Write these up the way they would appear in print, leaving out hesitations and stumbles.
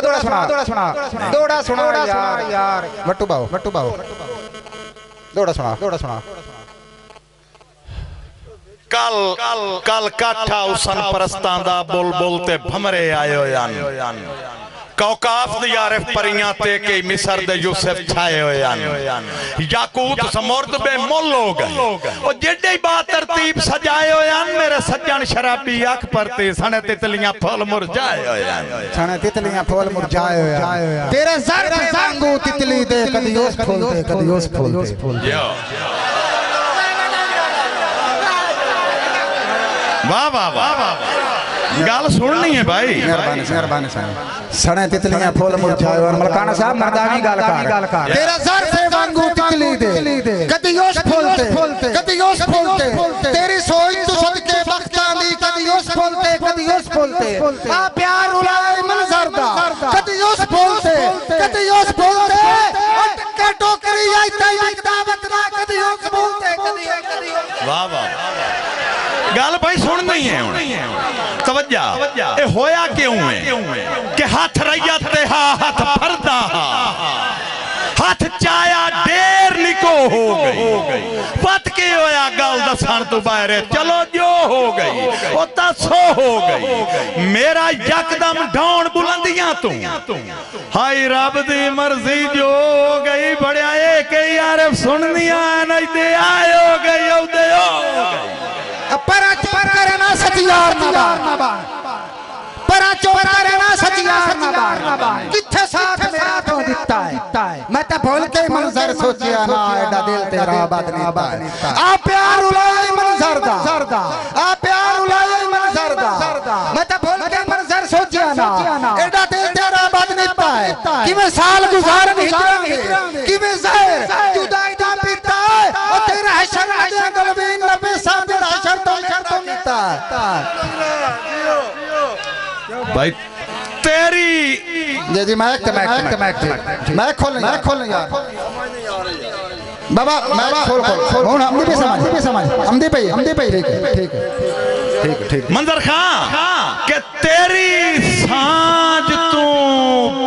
दौड़ा सुना दौड़ा सुना यार मट्टू बाबू दौड़ा सुना कल कल काठा उसन परस्तां दा बोल बोलते भमरे आयो यान कौकाफ दी आरिफ परियां ते के मिस्र दे यूसुफ छाए हो यान याकूत समर्द बे मोल हो गए ओ जेडे बा तरतीब सजाए हो यान मेरे सज्जन शराबी आंख परते सने तितलियां फूल मुरझाए हो यान सने तितलियां फूल मुरझाए हो यान तेरे सर पे सांगू तितली दे कदी उस फूल दे वाह वाह वाह वाह गाल सुननी है भाई मेहरबानी साहब सने तितलियां फूल मुरझाए और मलकाना साहब मर्दानी गाल का तेरा सर पे वांगू तितली दे कदियोस फूलते कदियोस फूलते तेरी सोई तो सदके बख्तां दी कदियोस फूलते आ प्यार उलाए मंजर दा कदियोस फूलते अटके टोकरी आई तई दावत ना कदियोस फूलते कदियोस वाह वाह गाल भाई सुन नहीं है तवज्जा ए होया क्यों है कि हाथ रैया ते हाथ फरदा हाथ चाया ढेर निको हो गई पत के होया गाल दसन तो बाहर चलो जो हो गई ओ दसो हो गई मेरा यकदम ढौन बुलंदियां तू हाय रब दी मर्जी जो हो गई बड़िया ए के यार सुननी आए नजदे आए हो गई ओ दे हो गई साल गुजार भाई तेरी जी मैं खोल यार बाबा खोल हम दे पाई ठीक है मंजर खां के तेरी सांझ तू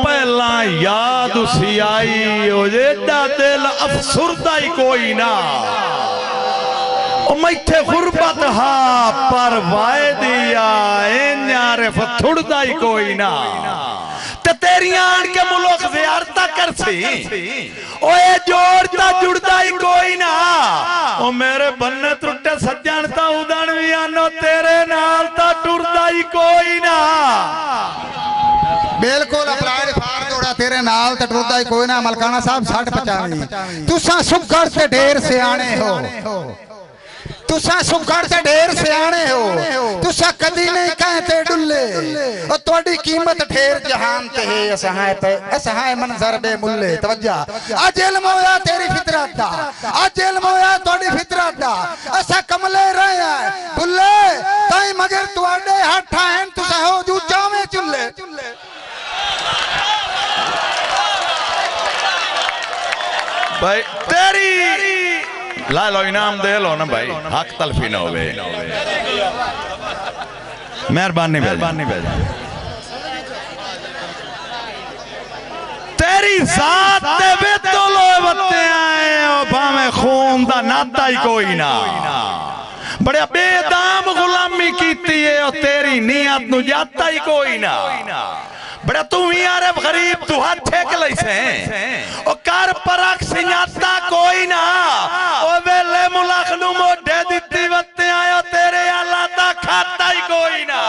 पहला याद उसी आई हो जेड़ा दिल अफसुरदा ही कोई ना मैथे गुरबत हा पर वाए दिया आरिफ थुड़दा ही कोई ना ते तेरियां आन के मुल्क ज़ियारत करसी ओए जोड़दा जुड़दा ही कोई ना ओ मेरे बन्ने टुटे सज्जन ता उदन भी आनो तेरे नाल ता टुरदा ही कोई ना बिल्कुल अपराध फार तोड़ा तेरे नाल ता टुरदा ही कोई ना मलकाना साहब 60-50 तुसा सुखड़ से ढेर सियाणे हो तुसा सुखड़ से ढेर सियाने हो तुसा कदी नहीं कहते डुल्ले और तोड़ी कीमत ढेर जहान ते है असहाय मंजर बे मुल्ले तवज्जा आज इल्म होया तेरी फितरत दा आज इल्म होया तोड़ी फितरत दा असा कमले रहया डुल्ले ताई मगर तुआडे हठा हैं तुसा हो जू चावे चुल्ले भाई तेरी ला लो इनाम दे लो ना भाई हक तलफी ना हो मेहरबानी तेरी जात दे विच लो बत्ते आए ओ भावे खून दा नाता ही कोई ना बड़े बेदाम गुलामी कीती है ओ तेरी नियत नु जाता ही कोई ना बड़ा तू ही आरिफ गरीब तू हाथ ठेक लैसे ओ कर परख सियाता कोई ना ओ वेले मुलाख नु मोढे दित्ती वते आयो तेरे आला दा खाता ही कोई ना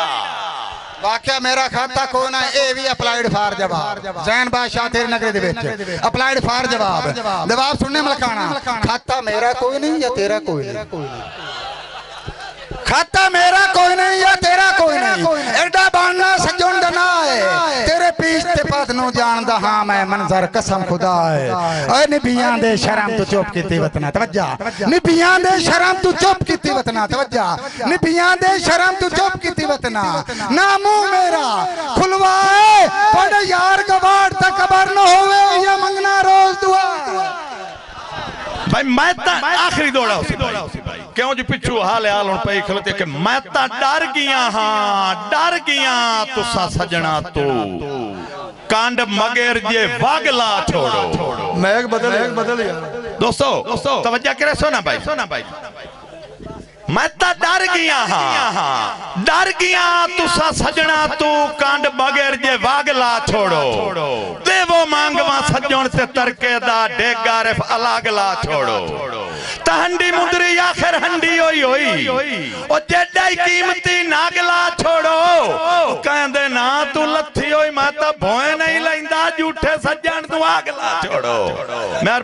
वाकया मेरा खाता कोई ना ए भी अप्लाइड फार जवाब जैन बादशाह तेरे नगरे दे विच अप्लाइड फार जवाब सुनने मलकाना खाता मेरा कोई नहीं या तेरा कोई नहीं खाता मेरा कोई नहीं या तेरा कोई नहीं एडा बाणा सजण दना आखिरी दौड़ा क्यों जी पिछू हाल हाल हुण पई खलते के मैं डर गया हां डर गया तुसा सजना तू कंड मगर जे वागला छोड़ो मैग बदल यार। दोस्तों तवज्जो करे सोना भाई मैं तो डर गया तुसा सजना तू कंड मगर जे वागला छोड़ो देवो मांगवा सजण से तरके दा डेगा रिफ अलगला छोड़ो हंडी मुंदरी आखिर हंडी होई ओ जेड़ा कीमती नागला छोड़ो कहंदे ना तू लथी होई मैं तां भोए नहीं लैंदा झूठे सज्जण तू आगला छोड़ो।